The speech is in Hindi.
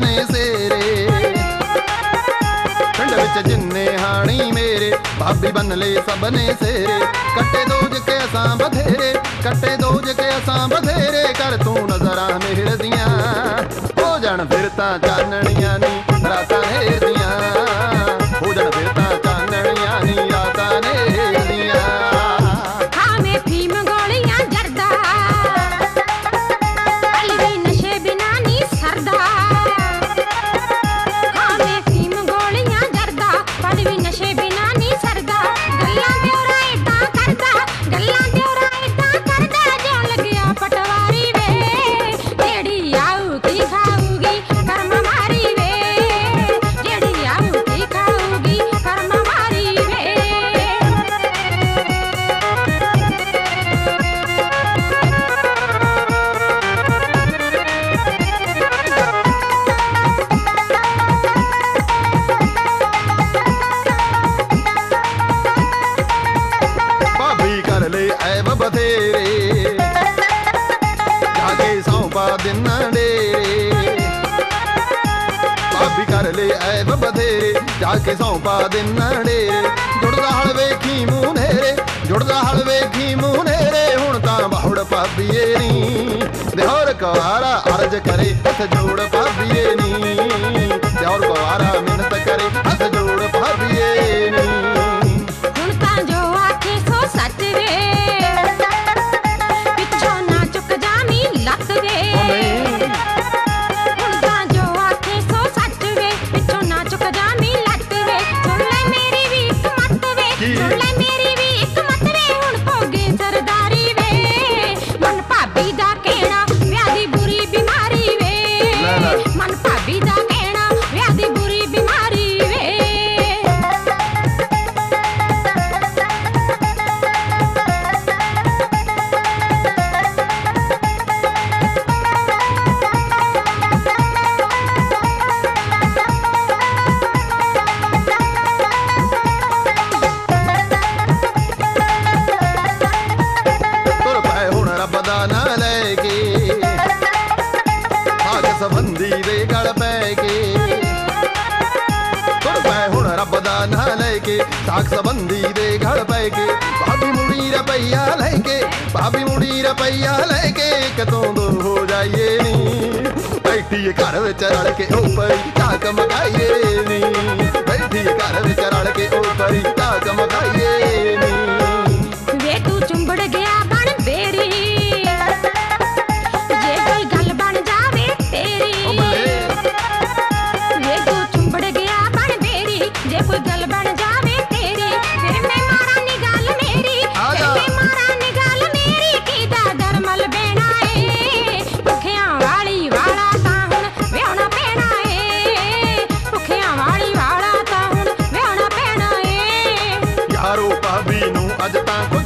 बने सेरे पिंड विच जिन्ने हाणी मेरे भाभी बन ले सबने सेरे कटे दोज के असां बधेरे कटे दोज के असां बधेरे कर तू नजरा मेहर दियां हो जान फिर तां चानणियां नी रातां हेर दियां हो जान फिर तां चानणियां नी रातां हेर दियां। हां मैं फीम गोलियां जरदा अलवी नशे बिना नी सरदा। हां मैं फीम गोलियां जरदा अलवी नशे बिना नी सरदा गल्लां देवरा इदा करदा गल्लां देवरा इदा करदा जो लगया पटवारी वे जेड़ी आऊ की खाऊगी कर्म मारी वे जेड़ी आऊ की खाऊगी कर्म मारी वे। भाभी कर ले ऐब बधेरे जाके सौंपा दिन डेरे भाभी कर ले ऐब बधेरे जाके सौंपा दिन डेरे जुड़दा हलवे की मुनेरे जुड़दा हलवे की मुनेरे हुण तां बहुड़ भाभीए नी देहर कुवारा अर्ज करे हथ जोड़ भाभीए नी देहर कुवारा मिन्नत करे हथ जोड़ भाभीए नी। हुण तां जो आखे सो सच वे पिछों ना चुक जामी लत वे। हुण तां जो आखे सो सच वे पिछों ना चुक जामी लत वे सुन ले मेरी भी एक मत वे सुन ले मेरी भी एक मत वे हुण भोगे सरदारी वे मन भाभी दा कहना ब्याह दी बुरी बीमारी वे मन भाभी दा कहना ब्याह दी बुरी बीमारी वे। तुर पै हुण रब दा ना लैके भाग संबंधी दे गल पै के तुर पै हुण रब दा ना लैके भाग संबंधी दे गल पै के भाभी मुड़ी रपैया लैके भाभी मुड़ी रपैया लैके कतों दूर हो जाइए नी बैठी घर विच रल के ऊपर झाक मकाइए नी बैठी घर विच रल के ऊपर झाक मकाइए नी। वे तू चुंबड़ गया बन बेरी जे कोई गल बन जावे तेरी वे तू चुंबड़ गया बन बेरी जे कोई गल बन जावे तेरी फिर मैं मारा नी गल मेरी फिर मैं मारा नी गल मेरी कीदा दरमल बेना ए भुखिया वाली वाला तां हुण व्याहणा पैना ए भुखिया वाली वाला तां हुण व्याहणा पैना ए। यारो भाभी नूं अज तां